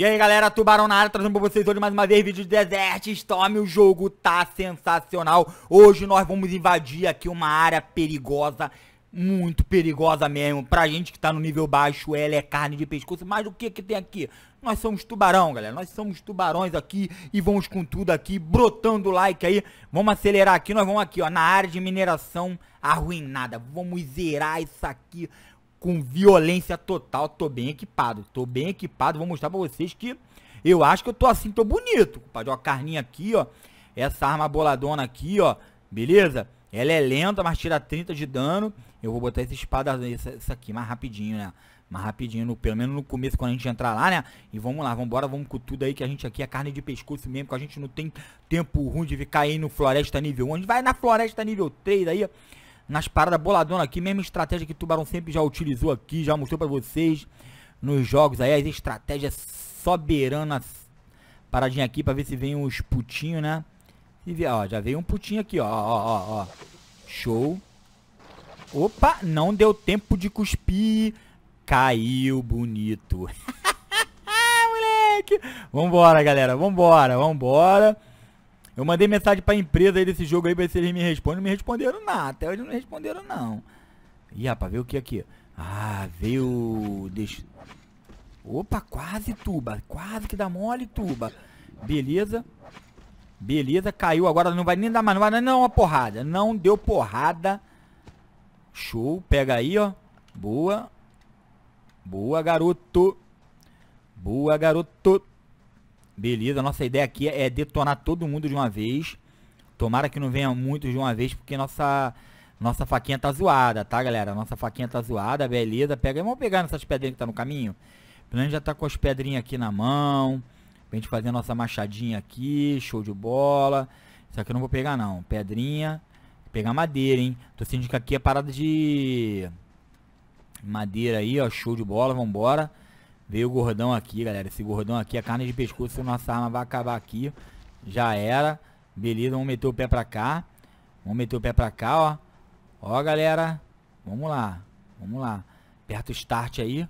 E aí galera, Tubarão na área, trazendo pra vocês hoje mais uma vez vídeo de Desert Storm. O jogo tá sensacional. Hoje nós vamos invadir aqui uma área perigosa, muito perigosa mesmo. Pra gente que tá no nível baixo, ela é carne de pescoço. Mas o que que tem aqui? Nós somos tubarão, galera. Nós somos tubarões aqui e vamos com tudo aqui, brotando like aí. Vamos acelerar aqui, nós vamos aqui, ó, na área de mineração arruinada. Vamos zerar isso aqui com violência total. Tô bem equipado, vou mostrar pra vocês que eu acho que eu tô assim, tô bonito, compadre. Ó, carninha aqui, ó, essa arma boladona aqui, ó, beleza? Ela é lenta, mas tira 30 de dano. Eu vou botar essa espada, essa aqui, mais rapidinho, né? Mais rapidinho, pelo menos no começo, quando a gente entrar lá, né? E vamos lá, vamos com tudo aí, que a gente aqui é carne de pescoço mesmo, que a gente não tem tempo ruim de ficar aí no floresta nível 1, a gente vai na floresta nível 3 aí, nas paradas boladonas aqui, mesma estratégia que o Tubarão sempre já utilizou aqui, já mostrou pra vocês nos jogos aí, as estratégias soberanas. Paradinha aqui pra ver se vem uns putinhos, né? E ver, ó, já veio um putinho aqui, ó, ó, ó, show. Opa, não deu tempo de cuspir, caiu bonito. Moleque, vambora galera, vambora. Eu mandei mensagem pra empresa aí desse jogo aí pra ver se eles me respondem. Não me responderam nada. Até hoje não responderam, não. Ih, rapaz, veio o que aqui? Ah, veio... Deixa... Opa, quase, Tuba. Quase que dá mole, Tuba. Beleza. Beleza, caiu. Agora não vai nem dar mais. Não vai nem dar uma porrada. Não deu porrada. Show. Pega aí, ó. Boa. Boa, garoto. Boa, garoto. Beleza, nossa ideia aqui é detonar todo mundo de uma vez. Tomara que não venha muitos de uma vez, porque nossa faquinha tá zoada, tá, galera? Nossa faquinha tá zoada, beleza. Pega, vamos pegar nessas pedrinhas que tá no caminho. Pelo menos já tá com as pedrinhas aqui na mão. Pra gente fazer a nossa machadinha aqui, show de bola. Isso aqui eu não vou pegar, não. Pedrinha. Vou pegar madeira, hein? Tô sentindo que aqui é parada de madeira aí, ó, show de bola, vambora. Veio o gordão aqui, galera. Esse gordão aqui é carne de pescoço. Nossa arma vai acabar aqui. Já era. Beleza, vamos meter o pé pra cá. Vamos meter o pé pra cá, ó. Ó, galera. Vamos lá. Vamos lá. Aperta o start aí.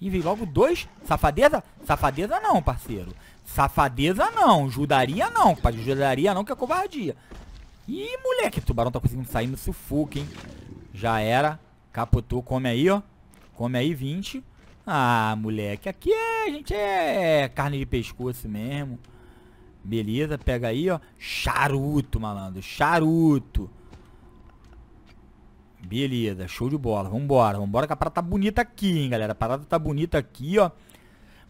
Ih, veio logo dois. Safadeza? Safadeza não, parceiro. Safadeza não. Judaria não, compadre. Judaria não, que é covardia. Ih, moleque. O tubarão tá conseguindo sair no sufoco, hein. Já era. Capotou. Come aí, ó. Come aí, 20. Ah, moleque, aqui é, a gente é carne de pescoço mesmo. Beleza, pega aí, ó. Charuto, malandro, charuto. Beleza, show de bola, vambora. Vambora que a parada tá bonita aqui, hein, galera. A parada tá bonita aqui, ó.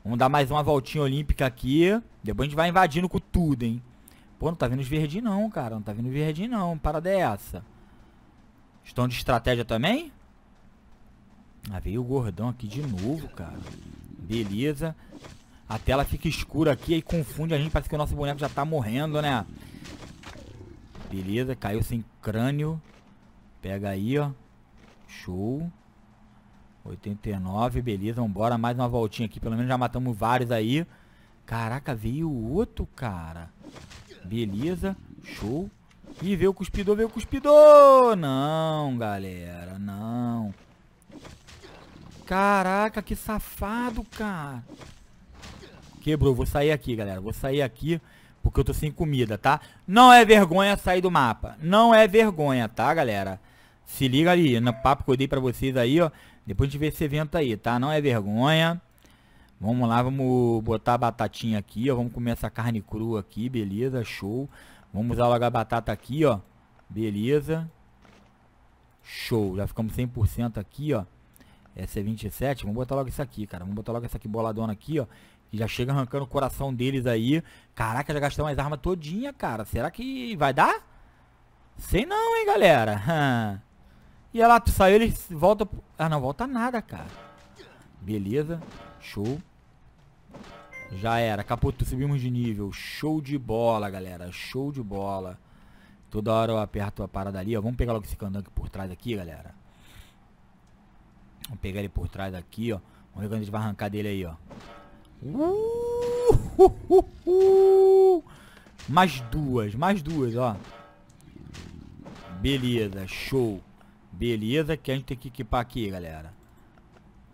Vamos dar mais uma voltinha olímpica aqui. Depois a gente vai invadindo com tudo, hein. Pô, não tá vindo os verdinhos não, cara. Não tá vindo os verdinhos não, parada é essa. Estão de estratégia também? Ah, veio o gordão aqui de novo, cara. Beleza. A tela fica escura aqui e confunde a gente. Parece que o nosso boneco já tá morrendo, né? Beleza, caiu sem crânio. Pega aí, ó. Show. 89, beleza. Vambora, mais uma voltinha aqui. Pelo menos já matamos vários aí. Caraca, veio o outro, cara. Beleza, show. Ih, veio o cuspidor, Não, galera, não. Caraca, que safado, cara. Quebrou, vou sair aqui, galera. Vou sair aqui porque eu tô sem comida, tá? Não é vergonha sair do mapa. Não é vergonha, tá, galera? Se liga ali no papo que eu dei pra vocês aí, ó. Depois a gente vê esse evento aí, tá? Não é vergonha. Vamos lá, vamos botar a batatinha aqui, ó. Vamos comer essa carne crua aqui, beleza, show. Vamos usar logo a batata aqui, ó. Beleza. Show, já ficamos 100% aqui, ó. Essa é 27, vamos botar logo isso aqui, cara. Vamos botar logo essa aqui boladona aqui, ó. E já chega arrancando o coração deles aí. Caraca, já gastamos as armas todinha, cara. Será que vai dar? Sei não, hein, galera. E ela saiu, eles voltam... Ah, não, volta nada, cara. Beleza, show. Já era, capotou, subimos de nível. Show de bola, galera, show de bola. Toda hora eu aperto a parada ali, ó. Vamos pegar logo esse candango por trás aqui, galera. Vamos pegar ele por trás aqui, ó. Vamos ver quando a gente vai arrancar dele aí, ó. Mais duas, ó. Beleza, show. Beleza, que a gente tem que equipar aqui, galera.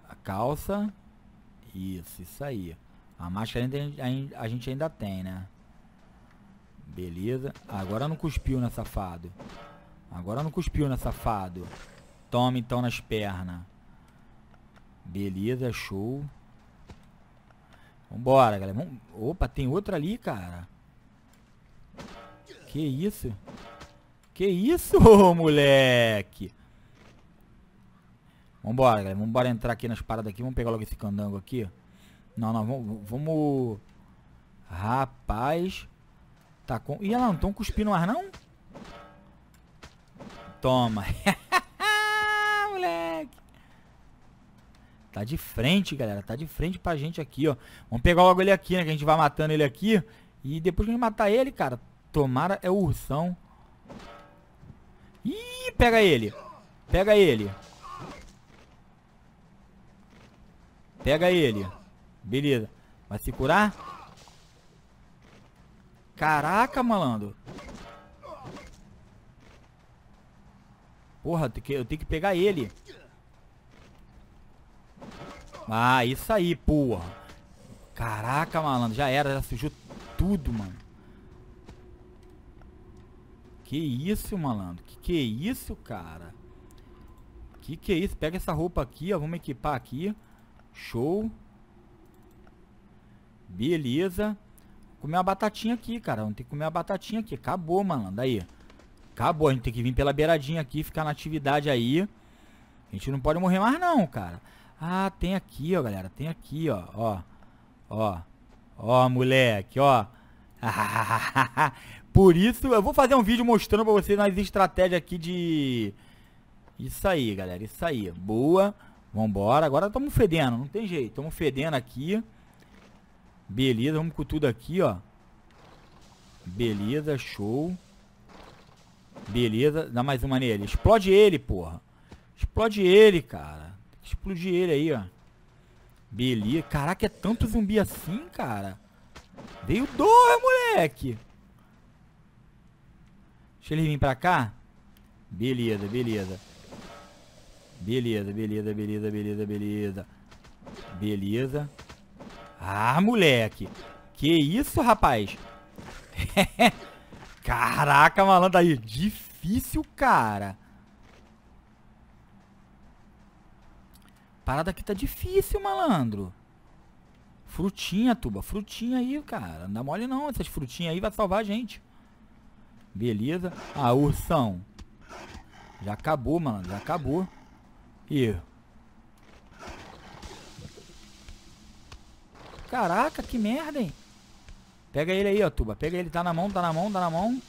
A calça. Isso aí. A máscara a gente ainda tem, né? Beleza. Agora não cuspiu, né, safado? Agora não cuspiu, né, safado? Toma, então, nas pernas. Beleza, show. Vambora, galera. Opa, tem outra ali, cara. Que isso? Que isso, moleque? Vambora, galera. Vambora entrar aqui nas paradas aqui. Vamos pegar logo esse candango aqui. Não, não. Vamos... Rapaz... Tá com... Ih, ela não tão cuspindo mais, não? Toma. Moleque. Tá de frente, galera. Tá de frente pra gente aqui, ó. Vamos pegar logo ele aqui, né? Que a gente vai matando ele aqui. E depois que a gente matar ele, cara... Tomara é o ursão. Ih, pega ele. Pega ele. Pega ele. Beleza. Vai se curar? Caraca, malandro. Porra, eu tenho que pegar ele. Ah, isso aí, porra. Caraca, malandro. Já era, já sujou tudo, mano. Que isso, malandro. Que isso, cara. Que isso. Pega essa roupa aqui, ó. Vamos equipar aqui. Show. Beleza. Comer uma batatinha aqui, cara. Vamos ter que comer uma batatinha aqui. Acabou, malandro. Aí. Acabou. A gente tem que vir pela beiradinha aqui. Ficar na atividade aí. A gente não pode morrer mais, não, cara. Ah, tem aqui, ó, galera. Tem aqui, ó. Ó. Ó. Ó, moleque. Ó. Por isso, eu vou fazer um vídeo mostrando pra vocês as estratégias aqui de... Isso aí, galera. Isso aí. Boa. Vambora. Agora estamos fedendo. Não tem jeito. Estamos fedendo aqui. Beleza, vamos com tudo aqui, ó. Beleza, show. Beleza, dá mais uma nele. Explode ele, porra. Explode ele, cara. Explode ele aí, ó. Beleza. Caraca, é tanto zumbi assim, cara. Veio dois, moleque. Deixa ele vir pra cá. Beleza, beleza. Beleza, beleza, beleza, beleza, beleza. Beleza. Ah, moleque. Que isso, rapaz. Caraca, malandro aí. Difícil, cara. Parada aqui tá difícil, malandro. Frutinha, tuba. Frutinha aí, cara. Não dá mole não. Essas frutinhas aí vai salvar a gente. Beleza. Ah, ursão. Já acabou, malandro. Já acabou. Ih. Caraca, que merda, hein? Pega ele aí, ó, tuba. Pega ele, tá na mão, tá na mão, tá na mão.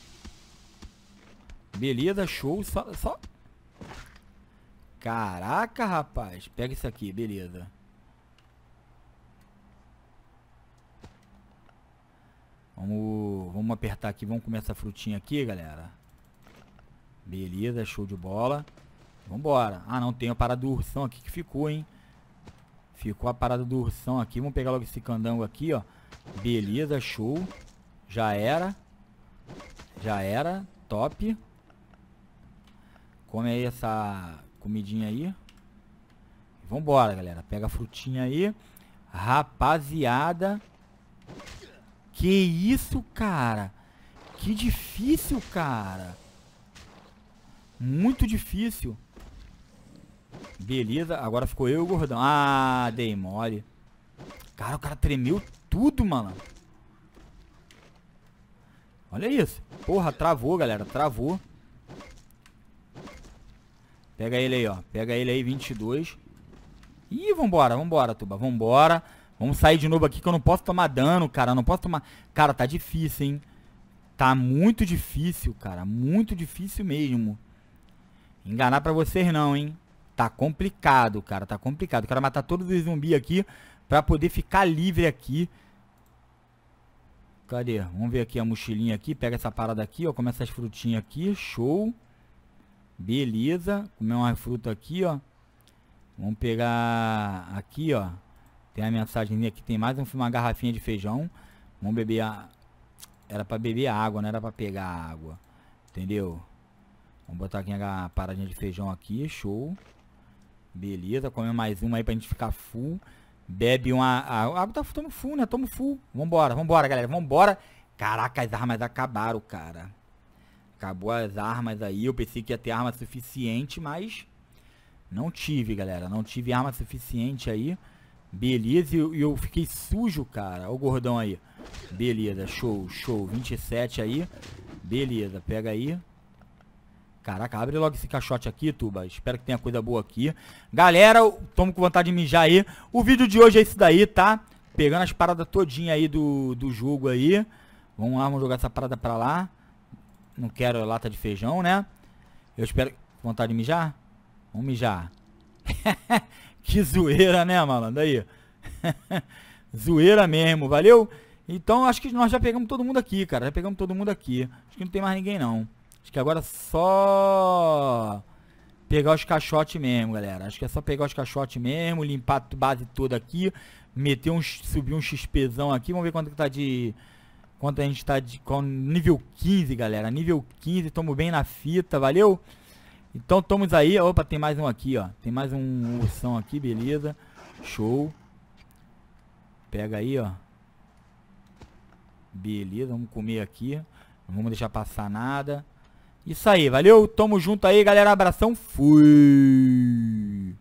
Beleza, show. Só... Caraca, rapaz. Pega isso aqui, beleza. Vamos apertar aqui. Vamos comer essa frutinha aqui, galera. Beleza, show de bola. Vambora. Ah, não, tem a parada do ursão aqui que ficou, hein? Ficou a parada do ursão aqui. Vamos pegar logo esse candango aqui, ó. Beleza, show. Já era. Já era. Top. Come aí essa comidinha aí. Vambora, galera. Pega a frutinha aí. Rapaziada. Que isso, cara. Que difícil, cara. Muito difícil. Beleza, agora ficou eu e o gordão. Ah, dei mole. Cara, o cara tremeu tudo, mano. Olha isso. Porra, travou, galera, travou. Pega ele aí, ó. Pega ele aí, 22. Ih, vambora, vambora, tuba, vambora. Vamos sair de novo aqui que eu não posso tomar dano, cara. Eu não posso tomar... Cara, tá difícil, hein. Tá muito difícil, cara. Muito difícil mesmo. Enganar pra vocês não, hein. Tá complicado, cara. Tá complicado. Quero matar todos os zumbis aqui pra poder ficar livre aqui. Cadê? Vamos ver aqui a mochilinha aqui. Pega essa parada aqui, ó. Come essas frutinhas aqui. Show. Beleza. Comer uma fruta aqui, ó. Vamos pegar aqui, ó. Tem a mensagem aqui. Tem mais uma garrafinha de feijão. Vamos beber a... Era pra beber água, não era pra pegar água. Entendeu? Vamos botar aqui a paradinha de feijão aqui. Show. Beleza, comer mais uma aí pra gente ficar full. Bebe uma... A água tá tomando full, né? Toma full. Vambora, vambora, galera. Vambora. Caraca, as armas acabaram, cara. Acabou as armas aí. Eu pensei que ia ter arma suficiente, mas... não tive, galera. Não tive arma suficiente aí. Beleza. E eu fiquei sujo, cara. Ó o gordão aí. Beleza. Show, show. 27 aí. Beleza. Pega aí. Caraca, abre logo esse caixote aqui, Tuba. Espero que tenha coisa boa aqui. Galera, tamo com vontade de mijar aí. O vídeo de hoje é isso daí, tá? Pegando as paradas todinha aí do jogo aí. Vamos lá, vamos jogar essa parada pra lá. Não quero lata de feijão, né? Eu espero... vontade de mijar? Vamos mijar. Que zoeira, né, malandro? Aí. Zoeira mesmo, valeu? Então, acho que nós já pegamos todo mundo aqui, cara. Já pegamos todo mundo aqui. Acho que não tem mais ninguém, não. Acho que agora é só pegar os caixotes mesmo, galera. Acho que é só pegar os caixotes mesmo, limpar a base toda aqui, meter uns, subir um XPzão aqui. Vamos ver quanto que tá de... quanto a gente tá de... nível 15, galera. Nível 15, tamo bem na fita, valeu? Então, estamos aí. Opa, tem mais um aqui, ó. Tem mais um ursão aqui, beleza. Show. Pega aí, ó. Beleza, vamos comer aqui. Não vamos deixar passar nada. Isso aí, valeu? Tamo junto aí, galera. Abração, fui!